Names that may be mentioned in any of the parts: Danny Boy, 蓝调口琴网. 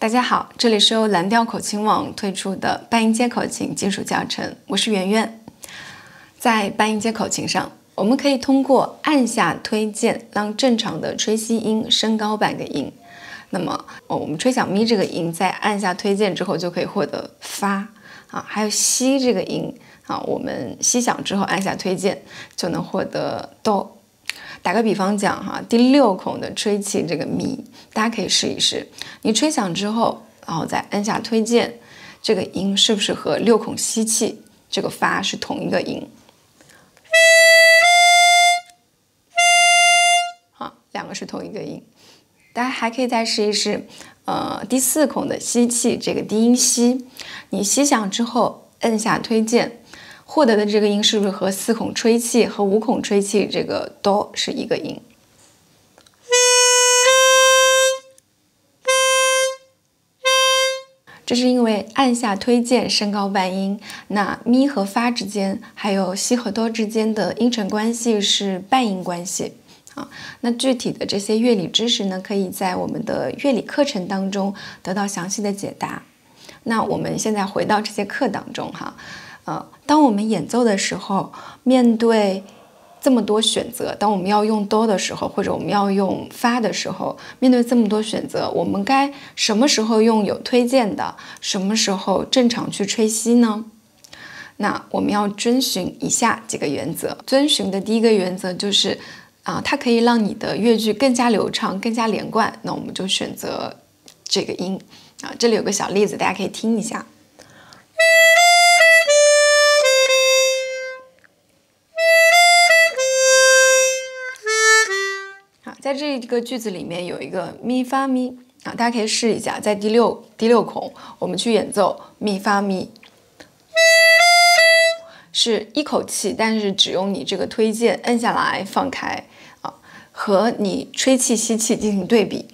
大家好，这里是由蓝调口琴网推出的半音阶口琴基础教程，我是圆圆。在半音阶口琴上，我们可以通过按下推键，让正常的吹西音升高半个音。那么，我们吹小咪这个音，在按下推键之后就可以获得发啊，还有西这个音啊，我们西响之后按下推键就能获得哆。 打个比方讲哈，第六孔的吹气这个咪，大家可以试一试。你吹响之后，然后再按下推键，这个音是不是和六孔吸气这个发是同一个音？啊，两个是同一个音。大家还可以再试一试，第四孔的吸气这个低音吸，你吸响之后按下推键。 获得的这个音是不是和四孔吹气和五孔吹气这个哆是一个音？这是因为按下推键升高半音，那咪和发之间，还有西和哆之间的音程关系是半音关系啊。那具体的这些乐理知识呢，可以在我们的乐理课程当中得到详细的解答。那我们现在回到这节课当中哈。 当我们演奏的时候，面对这么多选择，当我们要用哆的时候，或者我们要用发的时候，面对这么多选择，我们该什么时候用有推荐的，什么时候正常去吹西呢？那我们要遵循以下几个原则。遵循的第一个原则就是，它可以让你的乐句更加流畅、更加连贯。那我们就选择这个音啊。这里有个小例子，大家可以听一下。 在这个句子里面有一个咪发咪啊，大家可以试一下，在第六孔，我们去演奏咪发咪，是一口气，但是只用你这个推键摁下来放开啊，和你吹气吸气进行对比，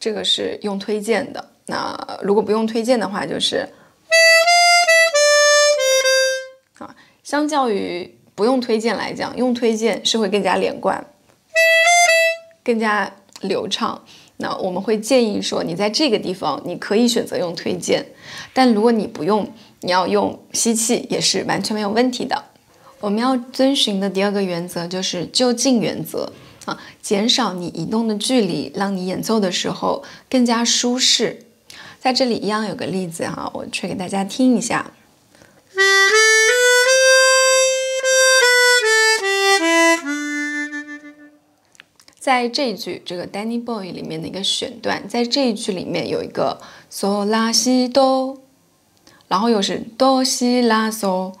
这个是用推键的。那如果不用推键的话，就是啊，相较于。 不用推荐来讲，用推荐是会更加连贯、更加流畅。那我们会建议说，你在这个地方你可以选择用推荐，但如果你不用，你要用吸气也是完全没有问题的。我们要遵循的第二个原则就是就近原则啊，减少你移动的距离，让你演奏的时候更加舒适。在这里一样有个例子哈，我吹给大家听一下。 在这一句这个 Danny Boy 里面的一个选段，在这一句里面有一个 so 拉西哆，然后又是哆西拉 so，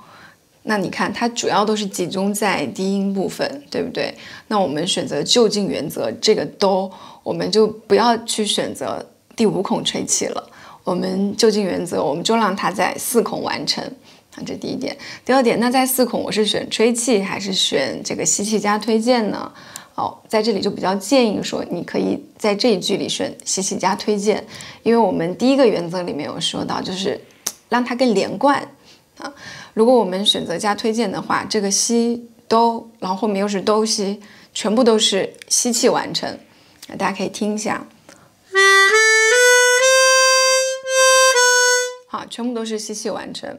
那你看它主要都是集中在低音部分，对不对？那我们选择就近原则，这个哆我们就不要去选择第五孔吹气了，我们就近原则我们就让它在四孔完成。 这第一点，第二点，那在四孔我是选吹气还是选这个吸气加推荐呢？哦，在这里就比较建议说，你可以在这一句里选吸气加推荐，因为我们第一个原则里面有说到，就是让它更连贯啊。如果我们选择加推荐的话，这个吸哆，然后后面又是哆吸，全部都是吸气完成。大家可以听一下。 好，全部都是吸气完成。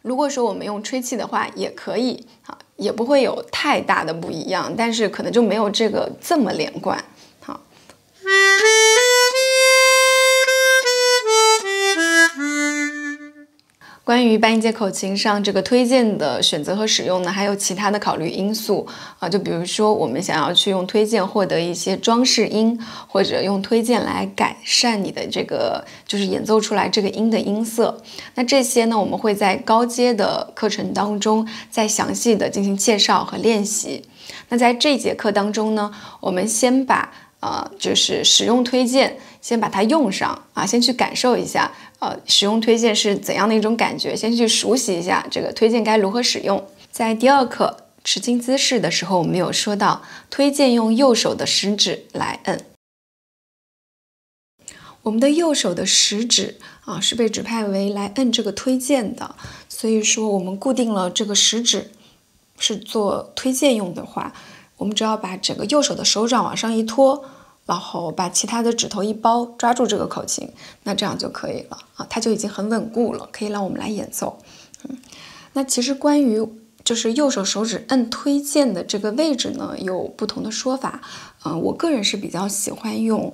如果说我们用吹气的话，也可以啊，也不会有太大的不一样，但是可能就没有这个这么连贯。好，关于半音阶口琴上这个推荐的选择和使用呢，还有其他的考虑因素啊，就比如说我们想要去用推荐获得一些装饰音，或者用推荐来改善你的这个。 就是演奏出来这个音的音色，那这些呢，我们会在高阶的课程当中再详细的进行介绍和练习。那在这节课当中呢，我们先把就是使用推荐，先把它用上啊，先去感受一下，使用推荐是怎样的一种感觉，先去熟悉一下这个推荐该如何使用。在第二课持琴姿势的时候，我们有说到推荐用右手的食指来摁。 我们的右手的食指啊是被指派为来摁这个推键的，所以说我们固定了这个食指，是做推荐用的话，我们只要把整个右手的手掌往上一托，然后把其他的指头一包，抓住这个口琴，那这样就可以了啊，它就已经很稳固了，可以让我们来演奏。那其实关于就是右手手指摁推键的这个位置呢，有不同的说法。我个人是比较喜欢用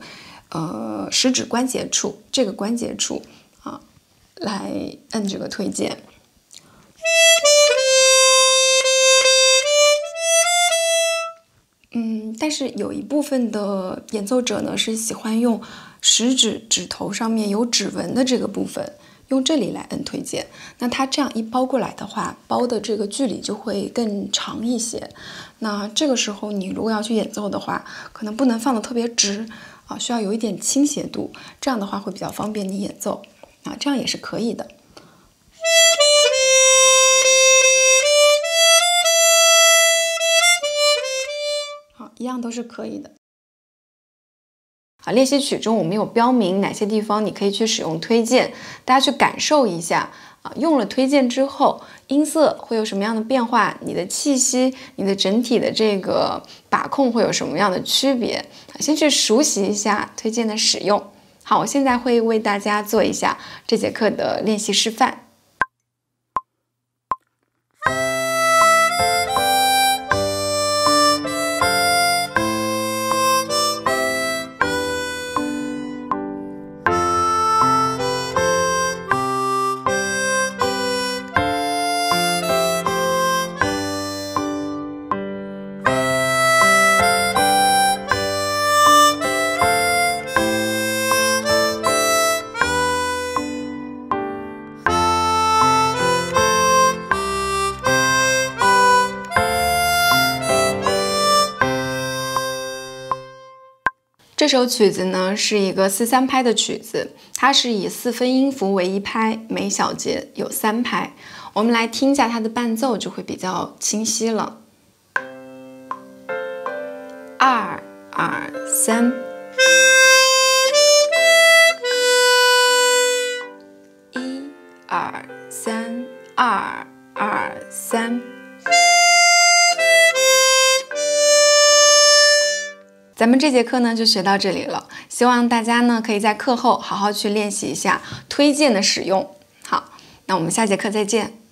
食指关节处这个关节处啊来摁这个推键。 但是有一部分的演奏者呢，是喜欢用食指指头上面有指纹的这个部分，用这里来摁推键。那它这样一包过来的话，包的这个距离就会更长一些。那这个时候你如果要去演奏的话，可能不能放得特别直啊，需要有一点倾斜度，这样的话会比较方便你演奏啊，这样也是可以的。 一样都是可以的。好，练习曲中我们有标明哪些地方你可以去使用推键，大家去感受一下啊。用了推键之后，音色会有什么样的变化？你的气息，你的整体的这个把控会有什么样的区别？先去熟悉一下推键的使用。好，我现在会为大家做一下这节课的练习示范。 这首曲子呢是一个4/3拍的曲子，它是以4分音符为1拍，每小节有3拍。我们来听一下它的伴奏，就会比较清晰了。2、2、3，1、2、3，2、2、3。 咱们这节课呢就学到这里了，希望大家呢可以在课后好好去练习一下推键的使用。好，那我们下节课再见。